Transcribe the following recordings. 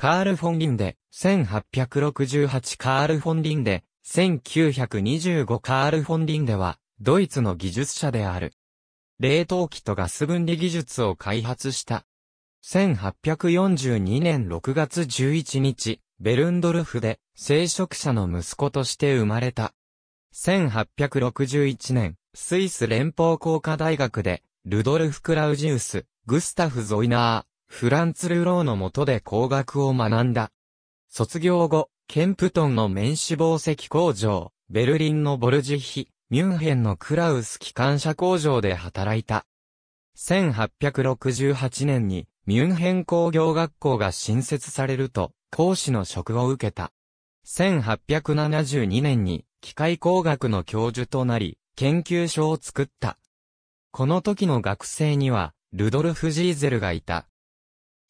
カール・フォン・リンデ、1868カール・フォン・リンデ、1925カール・フォン・リンデは、ドイツの技術者である。冷凍機とガス分離技術を開発した。1842年6月11日、ベルンドルフで、聖職者の息子として生まれた。1861年、スイス連邦工科大学で、ルドルフ・クラウジウス、グスタフ・ゾイナー、フランツ・ルローの下で工学を学んだ。卒業後、ケンプトンの綿脂紡績工場、ベルリンのボルジヒ、ミュンヘンのクラウス機関車工場で働いた。1868年にミュンヘン工業学校が新設されると、講師の職を受けた。1872年に機械工学の教授となり、研究所を作った。この時の学生には、ルドルフ・ジーゼルがいた。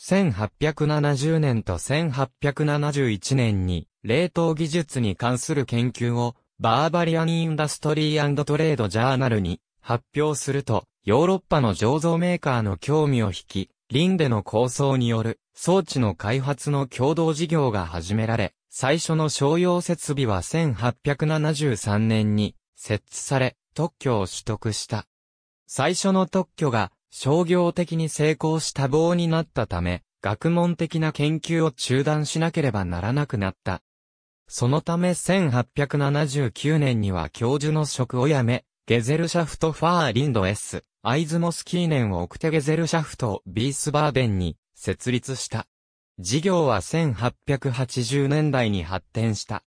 1870年と1871年に冷凍技術に関する研究をバーバリアン・インダストリー&トレード・ジャーナルに発表するとヨーロッパの醸造メーカーの興味を引き、リンデの構想による装置の開発の共同事業が始められ、最初の商用設備は1873年に設置され特許を取得した。最初の特許が商業的に成功した棒になったため、学問的な研究を中断しなければならなくなった。そのため1879年には教授の職を辞め、ゲゼルシャフトファーリンド S、アイズモスキーネンを奥手ゲゼルシャフトビースバーデンに設立した。事業は1880年代に発展した。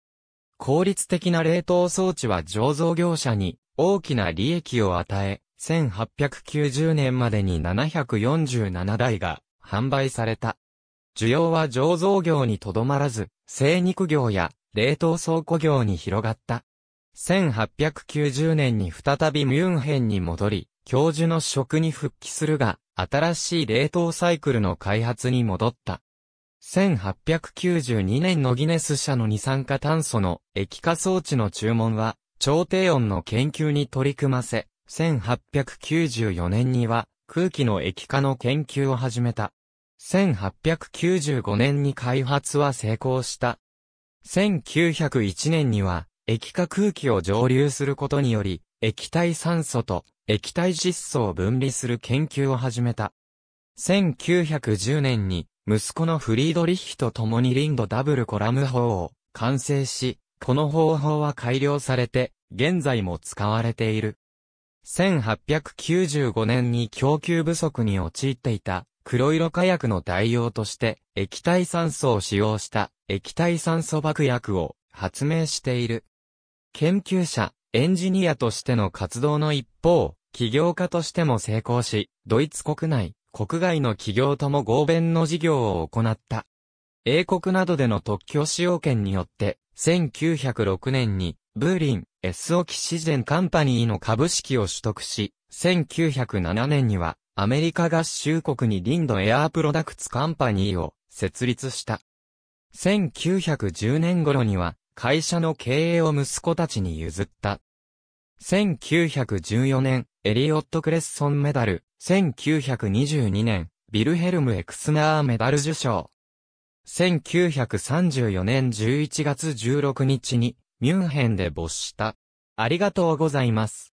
効率的な冷凍装置は醸造業者に大きな利益を与え、1890年までに747台が販売された。需要は醸造業にとどまらず、精肉業や冷凍倉庫業に広がった。1890年に再びミュンヘンに戻り、教授の職に復帰するが、新しい冷凍サイクルの開発に戻った。1892年のギネス社の二酸化炭素の液化装置の注文は、超低温の研究に取り組ませ、1894年には空気の液化の研究を始めた。1895年に開発は成功した。1901年には液化空気を蒸留することにより液体酸素と液体窒素を分離する研究を始めた。1910年に息子のフリードリッヒと共にリンドダブルコラム法を完成し、この方法は改良されて現在も使われている。1895年に供給不足に陥っていた黒色火薬の代用として液体酸素を使用した液体酸素爆薬を発明している。研究者、エンジニアとしての活動の一方、起業家としても成功し、ドイツ国内、国外の企業とも合弁の事業を行った。英国などでの特許使用権によって、1906年にBrin's Oxygen Companyの株式を取得し、1907年にはアメリカ合衆国にLinde Air Products Companyを設立した。1910年頃には会社の経営を息子たちに譲った。1914年、エリオット・クレッソンメダル、1922年、ヴィルヘルム・エクスナーメダル受賞。1934年11月16日にミュンヘンで没した。ありがとうございます。